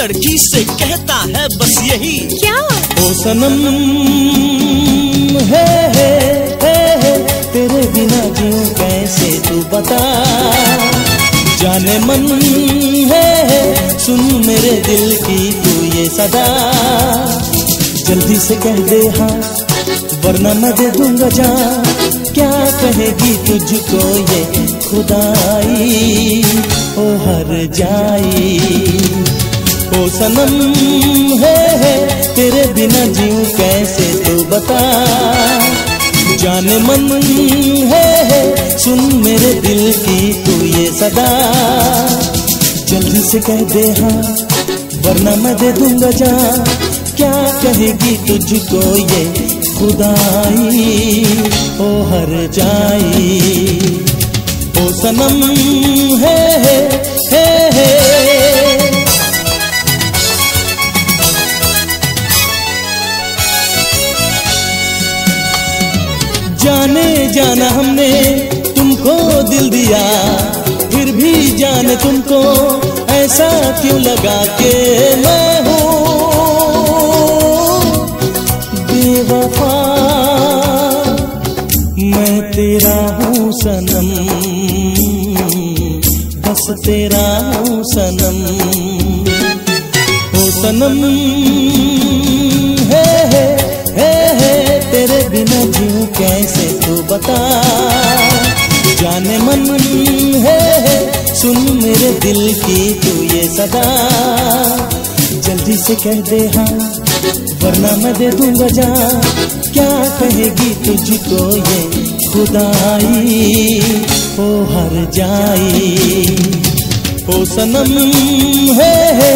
लड़की से कहता है बस यही, क्या? ओ सनम है तेरे बिना जीऊं कैसे तू बता, जाने मन है सुन मेरे दिल की तू ये सदा। जल्दी से कह दे हाँ वरना मैं दे दूंगा जान, क्या कहेगी तुझको ये खुदाई ओ हर जाई। ओ सनम है तेरे बिना जीऊं कैसे तू बता, जाने मन है सुन मेरे दिल की तू ये सदा। जल्दी से कह दे हाँ वरना मैं दे दूंगा जान, क्या कहेगी तुझको ये खुदाई ओ हर जाई। ओ सनम है जाने जाना हमने तुमको दिल दिया, फिर भी जाने तुमको ऐसा क्यों लगा के मैं बेवफा, मैं तेरा हूँ सनम, बस तेरा हूँ सनम। ओ सनम है तेरे बिना जीऊं कैसे तू बता, जाने मन है सुन मेरे दिल की तू ये सदा। जल्दी से कह दे हाँ वरना मैं दे दूंगा जान, क्या कहेगी तुझको ये खुदाई ओ हर जाई। ओ सनम है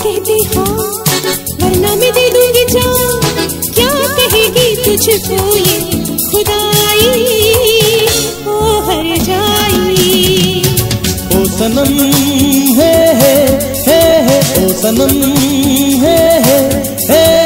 कहते हाँ वरना मैं दे दूंगी जान, क्या कहेगी तुझको ये खुदाई ओ हर जाई। ओ सनम है ओ सनम है